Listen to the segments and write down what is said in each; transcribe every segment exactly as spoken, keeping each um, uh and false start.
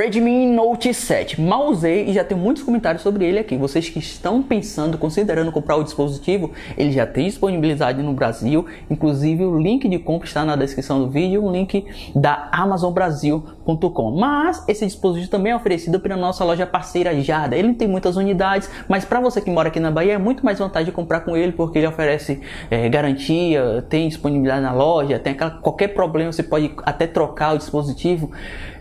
Redmi Note sete, mal usei e já tenho muitos comentários sobre ele aqui. Vocês que estão pensando, considerando comprar o dispositivo, ele já tem disponibilidade no Brasil. Inclusive o link de compra está na descrição do vídeo, o link da Amazon Brasil ponto com. Mas esse dispositivo também é oferecido pela nossa loja parceira Jada. Ele não tem muitas unidades, mas para você que mora aqui na Bahia é muito mais vantagem comprar com ele, porque ele oferece é, garantia, tem disponibilidade na loja, tem aquela, qualquer problema você pode até trocar o dispositivo.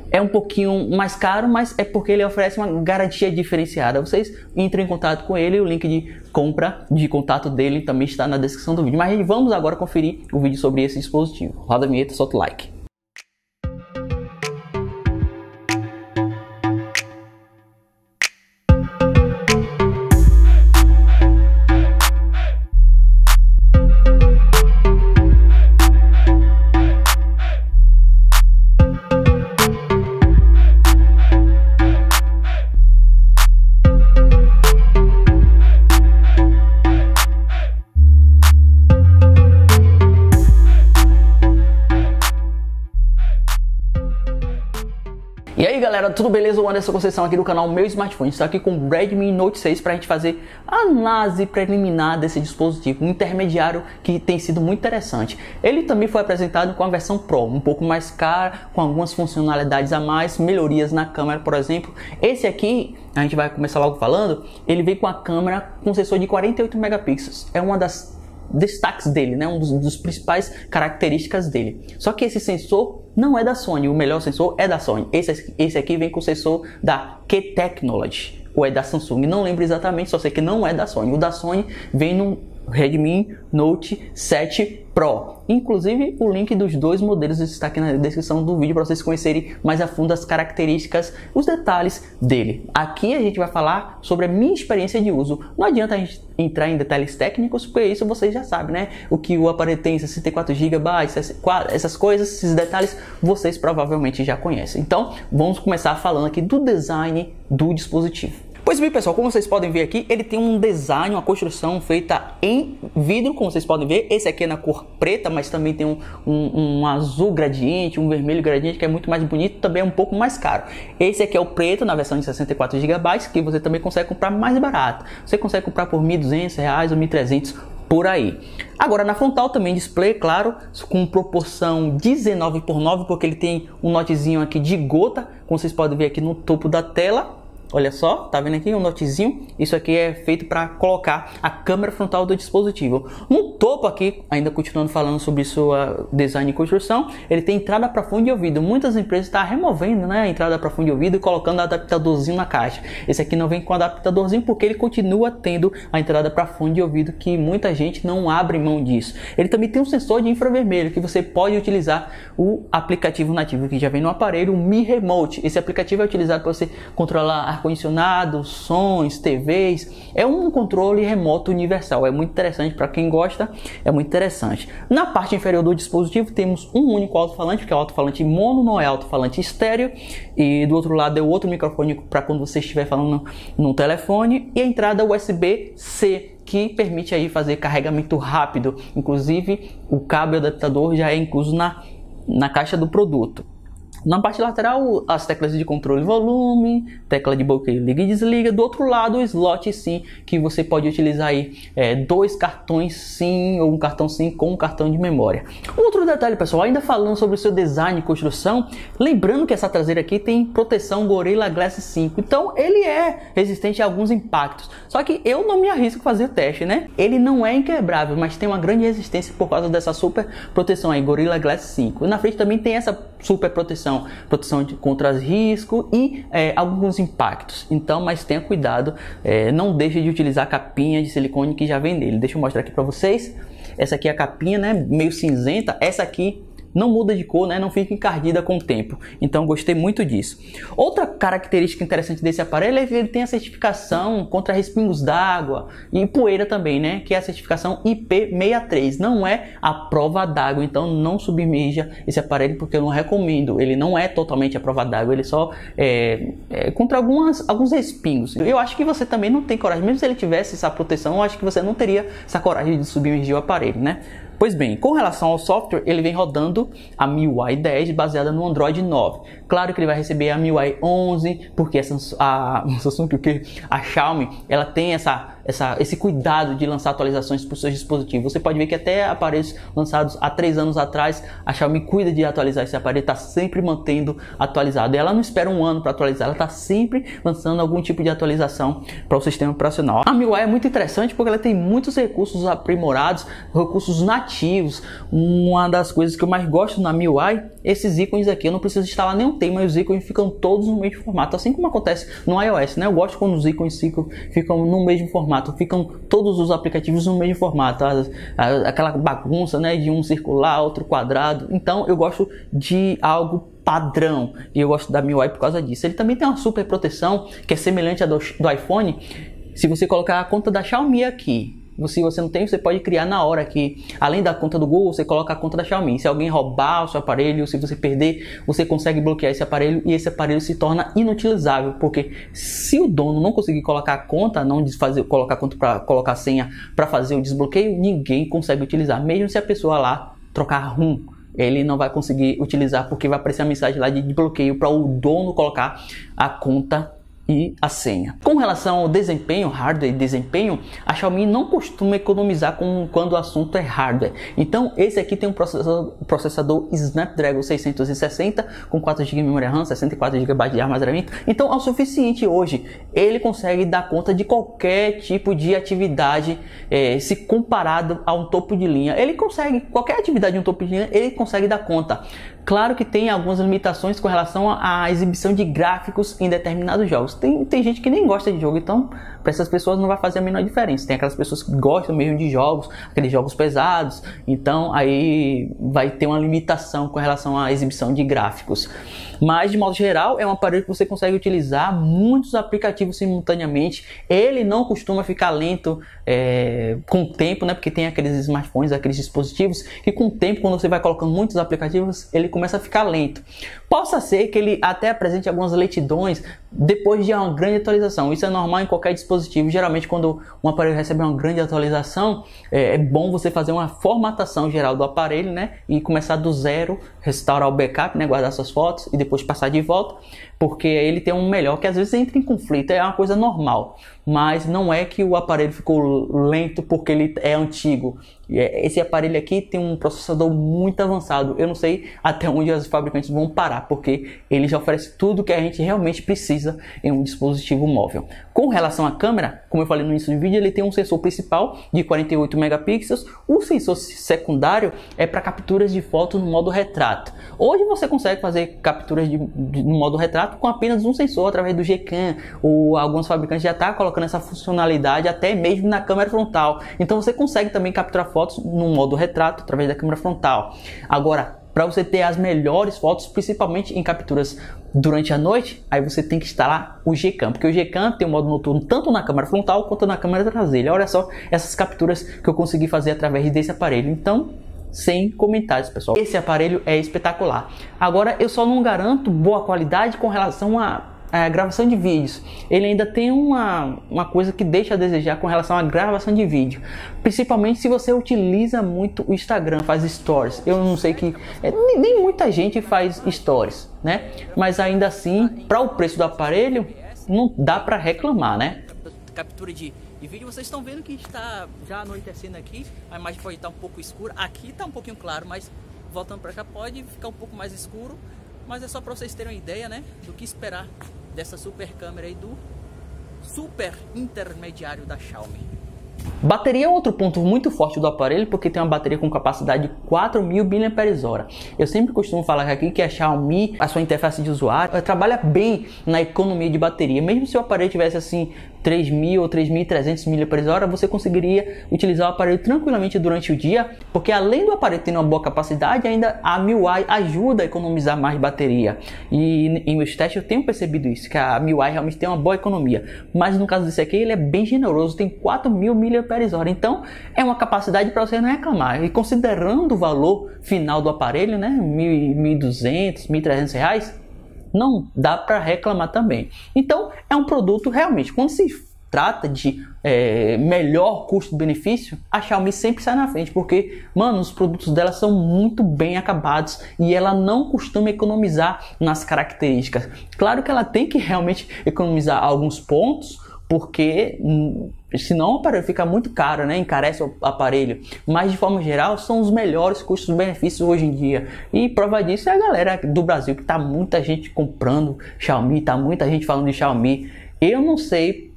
É um pouquinho mais caro, mas é porque ele oferece uma garantia diferenciada. Vocês entram em contato com ele, o link de compra de contato dele também está na descrição do vídeo. Mas vamos agora conferir o vídeo sobre esse dispositivo. Roda a vinheta, solta o like. E aí galera, tudo beleza? O Anderson Conceição aqui do canal Meu Smartphone. Estou aqui com o Redmi Note seis para a gente fazer a análise preliminar desse dispositivo, um intermediário que tem sido muito interessante. Ele também foi apresentado com a versão Pro, um pouco mais cara, com algumas funcionalidades a mais, melhorias na câmera, por exemplo. Esse aqui, a gente vai começar logo falando, ele veio com a câmera com sensor de quarenta e oito megapixels. É uma das destaques dele, né? Um dos, dos principais características dele. Só que esse sensor não é da Sony, o melhor sensor é da Sony. Esse, esse aqui vem com o sensor da Q-Technology, ou é da Samsung, não lembro exatamente, só sei que não é da Sony. O da Sony vem no Redmi Note sete Pro. Inclusive o link dos dois modelos está aqui na descrição do vídeo para vocês conhecerem mais a fundo as características, os detalhes dele. Aqui a gente vai falar sobre a minha experiência de uso. Não adianta a gente entrar em detalhes técnicos, porque isso vocês já sabem, né? O que o aparelho tem, sessenta e quatro gigas, essas coisas, esses detalhes vocês provavelmente já conhecem. Então vamos começar falando aqui do design do dispositivo. Pois bem pessoal, como vocês podem ver aqui, ele tem um design, uma construção feita em vidro, como vocês podem ver. Esse aqui é na cor preta, mas também tem um, um, um azul gradiente, um vermelho gradiente, que é muito mais bonito, também é um pouco mais caro. Esse aqui é o preto, na versão de sessenta e quatro gigas, que você também consegue comprar mais barato. Você consegue comprar por mil e duzentos reais ou mil e trezentos reais por aí. Agora na frontal também display, claro, com proporção dezenove por nove, porque ele tem um notezinho aqui de gota, como vocês podem ver aqui no topo da tela. Olha só, tá vendo aqui um notezinho? Isso aqui é feito para colocar a câmera frontal do dispositivo. No topo aqui, ainda continuando falando sobre sua design e construção, ele tem entrada para fone de ouvido. Muitas empresas estão tá removendo, né, a entrada para fone de ouvido e colocando adaptadorzinho na caixa. Esse aqui não vem com adaptadorzinho porque ele continua tendo a entrada para fone de ouvido, que muita gente não abre mão disso. Ele também tem um sensor de infravermelho que você pode utilizar o aplicativo nativo que já vem no aparelho, o Mi Remote. Esse aplicativo é utilizado para você controlar a ar-condicionado, sons, T Vs, é um controle remoto universal, é muito interessante para quem gosta, é muito interessante. Na parte inferior do dispositivo temos um único alto-falante, que é o alto-falante mono, não é alto-falante estéreo, e do outro lado é o outro microfone para quando você estiver falando no, no telefone, e a entrada U S B C, que permite aí fazer carregamento rápido, inclusive o cabo e o adaptador já é incluso na, na caixa do produto. Na parte lateral, as teclas de controle e volume, tecla de bloqueio, liga e desliga. Do outro lado, o slot SIM, que você pode utilizar aí é, dois cartões SIM, ou um cartão SIM com um cartão de memória. Outro detalhe, pessoal, ainda falando sobre o seu design e construção, lembrando que essa traseira aqui tem proteção Gorilla Glass cinco, então ele é resistente a alguns impactos. Só que eu não me arrisco a fazer o teste, né? Ele não é inquebrável, mas tem uma grande resistência por causa dessa super proteção aí, Gorilla Glass cinco. E na frente também tem essa super proteção. Proteção de, contra risco e é, alguns impactos. Então, mas tenha cuidado, é, não deixe de utilizar a capinha de silicone que já vem nele. Deixa eu mostrar aqui para vocês. Essa aqui é a capinha, né? Meio cinzenta. Essa aqui não muda de cor, né? Não fica encardida com o tempo. Então, gostei muito disso. Outra característica interessante desse aparelho é que ele tem a certificação contra respingos d'água e poeira também, né? Que é a certificação I P sessenta e três. Não é a prova d'água, então não submerja esse aparelho porque eu não recomendo. Ele não é totalmente a prova d'água, ele só é, é contra algumas, alguns respingos. Eu acho que você também não tem coragem, mesmo se ele tivesse essa proteção, eu acho que você não teria essa coragem de submergir o aparelho, né? Pois bem, com relação ao software, ele vem rodando a MIUI dez baseada no Android nove. Claro que ele vai receber a MIUI onze, porque a Samsung, a, Samsung o que? a Xiaomi, ela tem essa, essa, esse cuidado de lançar atualizações para os seus dispositivos. Você pode ver que até aparelhos lançados há três anos atrás, a Xiaomi cuida de atualizar esse aparelho, está sempre mantendo atualizado. Ela não espera um ano para atualizar, ela está sempre lançando algum tipo de atualização para o sistema operacional. A MIUI é muito interessante porque ela tem muitos recursos aprimorados, recursos nativos. Uma das coisas que eu mais gosto na MIUI, esses ícones aqui, eu não preciso instalar nenhum tema, os ícones ficam todos no mesmo formato, assim como acontece no iOS, né? Eu gosto quando os ícones ficam no mesmo formato, ficam todos os aplicativos no mesmo formato, aquela bagunça, né, de um circular, outro quadrado. Então eu gosto de algo padrão e eu gosto da MIUI por causa disso. Ele também tem uma super proteção que é semelhante à do, do iPhone. Se você colocar a conta da Xiaomi aqui, se você não tem, você pode criar na hora aqui. Além da conta do Google, você coloca a conta da Xiaomi. Se alguém roubar o seu aparelho, se você perder, você consegue bloquear esse aparelho e esse aparelho se torna inutilizável, porque se o dono não conseguir colocar a conta, não desfazer, colocar a conta para colocar a senha para fazer o desbloqueio, ninguém consegue utilizar, mesmo se a pessoa lá trocar ROM. Ele não vai conseguir utilizar porque vai aparecer a mensagem lá de bloqueio para o dono colocar a conta e a senha. Com relação ao desempenho, hardware e desempenho, a Xiaomi não costuma economizar com, quando o assunto é hardware. Então esse aqui tem um processador, processador Snapdragon seiscentos e sessenta com quatro gigas de memória RAM, sessenta e quatro gigas de armazenamento. Então é o suficiente hoje. Ele consegue dar conta de qualquer tipo de atividade, é, se comparado a um topo de linha. Ele consegue, qualquer atividade de um topo de linha, ele consegue dar conta. Claro que tem algumas limitações com relação à exibição de gráficos em determinados jogos. Tem, tem gente que nem gosta de jogo, então para essas pessoas não vai fazer a menor diferença. Tem aquelas pessoas que gostam mesmo de jogos, aqueles jogos pesados, então aí vai ter uma limitação com relação à exibição de gráficos. Mas de modo geral é um aparelho que você consegue utilizar muitos aplicativos simultaneamente. Ele não costuma ficar lento é, com o tempo, né? Porque tem aqueles smartphones, aqueles dispositivos que com o tempo, quando você vai colocando muitos aplicativos, ele começa a ficar lento. Possa ser que ele até apresente algumas lentidões depois de uma grande atualização. Isso é normal em qualquer dispositivo. Geralmente quando um aparelho recebe uma grande atualização, é, é bom você fazer uma formatação geral do aparelho, né? E começar do zero, restaurar o backup, né? Guardar suas fotos e depois depois passar de volta, porque ele tem um melhor que às vezes entra em conflito, é uma coisa normal, mas não é que o aparelho ficou lento porque ele é antigo. Esse aparelho aqui tem um processador muito avançado, eu não sei até onde os fabricantes vão parar, porque ele já oferece tudo que a gente realmente precisa em um dispositivo móvel. Com relação à câmera, como eu falei no início do vídeo, ele tem um sensor principal de quarenta e oito megapixels, o sensor secundário é para capturas de fotos no modo retrato. Hoje você consegue fazer capturas de, de, no modo retrato com apenas um sensor através do Gcam, ou alguns fabricantes já estão tá colocando essa funcionalidade até mesmo na câmera frontal, então você consegue também capturar fotos no modo retrato através da câmera frontal. Agora, para você ter as melhores fotos, principalmente em capturas durante a noite, aí você tem que instalar o Gcam, porque o Gcam tem um modo noturno tanto na câmera frontal quanto na câmera traseira. Olha só essas capturas que eu consegui fazer através desse aparelho. Então, sem comentários, pessoal, esse aparelho é espetacular. Agora, eu só não garanto boa qualidade com relação a a gravação de vídeos. Ele ainda tem uma, uma coisa que deixa a desejar com relação à gravação de vídeo, principalmente se você utiliza muito o Instagram, faz stories. Eu não sei que é, nem, nem muita gente faz stories, né? Mas ainda assim, para o preço do aparelho, não dá para reclamar, né? Captura de E vídeo, vocês estão vendo que está já anoitecendo aqui, a imagem pode estar um pouco escura, aqui está um pouquinho claro, mas voltando para cá pode ficar um pouco mais escuro, mas é só para vocês terem uma ideia, né, do que esperar dessa super câmera aí do super intermediário da Xiaomi. Bateria é outro ponto muito forte do aparelho, porque tem uma bateria com capacidade de quatro mil miliampères-hora. Eu sempre costumo falar aqui que a Xiaomi, a sua interface de usuário, trabalha bem na economia de bateria. Mesmo se o aparelho tivesse assim três mil ou três mil e trezentos miliampères-hora, você conseguiria utilizar o aparelho tranquilamente durante o dia, porque além do aparelho ter uma boa capacidade, ainda a MIUI ajuda a economizar mais bateria. E em meus testes eu tenho percebido isso, que a MIUI realmente tem uma boa economia. Mas no caso desse aqui, ele é bem generoso, tem quatro mil miliampères-hora. Então é uma capacidade para você não reclamar. E considerando o valor final do aparelho, né, mil e duzentos, mil e trezentos reais, não dá para reclamar também. Então é um produto realmente, quando se trata de é, melhor custo-benefício, a Xiaomi sempre sai na frente, porque, mano, os produtos dela são muito bem acabados e ela não costuma economizar nas características. Claro que ela tem que realmente economizar alguns pontos, porque senão o aparelho fica muito caro, né? Encarece o aparelho, mas de forma geral são os melhores custos-benefícios hoje em dia, e prova disso é a galera do Brasil, que tá muita gente comprando Xiaomi, tá muita gente falando de Xiaomi. Eu não sei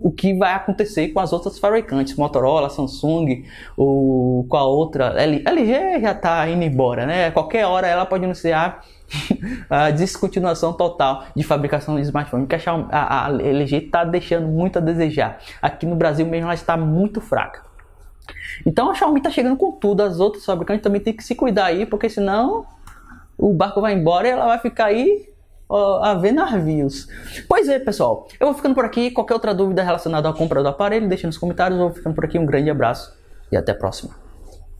o que vai acontecer com as outras fabricantes, Motorola, Samsung, ou com a outra, L G já tá indo embora, né? Qualquer hora ela pode anunciar a descontinuação total de fabricação de smartphone, que a, a L G está deixando muito a desejar. Aqui no Brasil mesmo ela está muito fraca. Então a Xiaomi está chegando com tudo, as outras fabricantes também tem que se cuidar aí, porque senão o barco vai embora e ela vai ficar aí a ver navios. Pois é, pessoal, eu vou ficando por aqui. Qualquer outra dúvida relacionada à compra do aparelho, deixa nos comentários. Eu vou ficando por aqui, um grande abraço e até a próxima.